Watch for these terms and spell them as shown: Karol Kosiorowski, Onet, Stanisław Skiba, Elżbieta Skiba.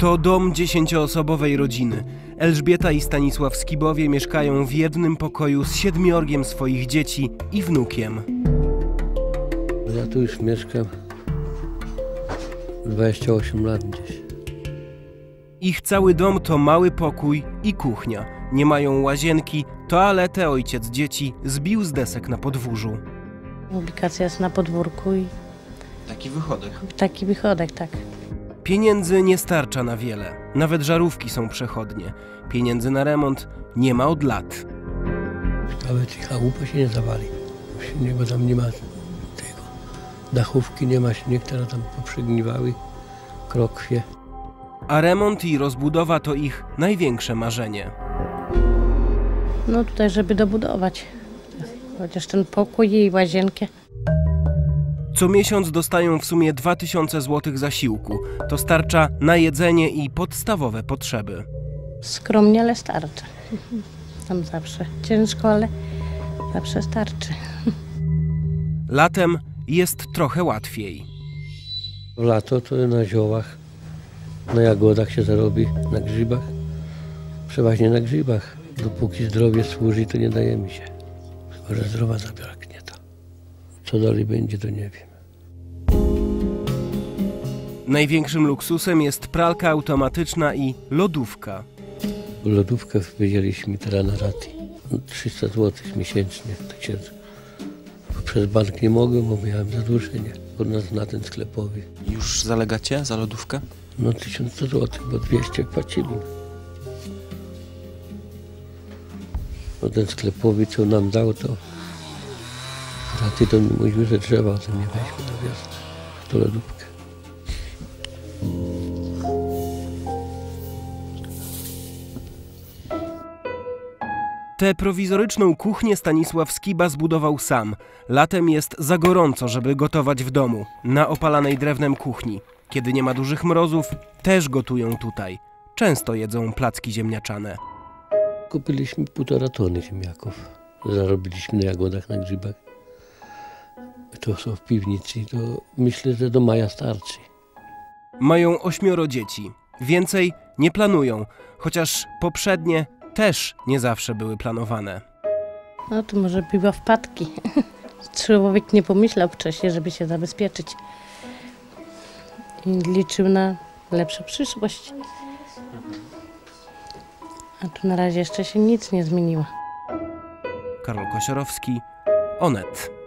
To dom 10-osobowej rodziny. Elżbieta i Stanisław Skibowie mieszkają w jednym pokoju z 7 swoich dzieci i wnukiem. Ja tu już mieszkam 28 lat gdzieś. Ich cały dom to mały pokój i kuchnia. Nie mają łazienki, toaletę ojciec dzieci zbił z desek na podwórzu. Publikacja jest na podwórku i... Taki wychodek. Taki wychodek, tak. Pieniędzy nie starcza na wiele. Nawet żarówki są przechodnie. Pieniędzy na remont nie ma od lat. Nawet chałupa się nie zawali, bo tam nie ma tego. Dachówki nie ma, śnieg, które tam poprzygniwały, krokwie. A remont i rozbudowa to ich największe marzenie. No tutaj, żeby dobudować. Chociaż ten pokój i łazienkę. Co miesiąc dostają w sumie 2000 zł zasiłku. To starcza na jedzenie i podstawowe potrzeby. Skromnie, ale starcza. Tam zawsze ciężko, ale zawsze starczy. Latem jest trochę łatwiej. W lato to na ziołach, na jagodach się zarobi, na grzybach. Przeważnie na grzybach. Dopóki zdrowie służy, to nie daje mi się. Chyba że zdrowa zabraknie to. Co dalej będzie, to nie wiem. Największym luksusem jest pralka automatyczna i lodówka. Lodówkę wyjęliśmy teraz na raty. 300 zł miesięcznie. Tak się przez bank nie mogłem, bo miałem zadłużenie. Na ten sklepowy. Już zalegacie za lodówkę? No 1000 zł, bo 200 płacili. No ten sklepowy, co nam dał, to na tytoń mówił, że drzewa, to nie weźmy na wiosnę, to lodówkę. Tę prowizoryczną kuchnię Stanisław Skiba zbudował sam. Latem jest za gorąco, żeby gotować w domu, na opalanej drewnem kuchni. Kiedy nie ma dużych mrozów, też gotują tutaj. Często jedzą placki ziemniaczane. Kupiliśmy 1,5 tony ziemniaków. Zarobiliśmy na jagodach, na grzybach. To są w piwnicy, to myślę, że do maja starczy. Mają 8 dzieci. Więcej nie planują, chociaż poprzednie też nie zawsze były planowane. No to może były wpadki. Człowiek nie pomyślał wcześniej, żeby się zabezpieczyć. I liczył na lepszą przyszłość. A tu na razie jeszcze się nic nie zmieniło. Karol Kosiorowski, Onet.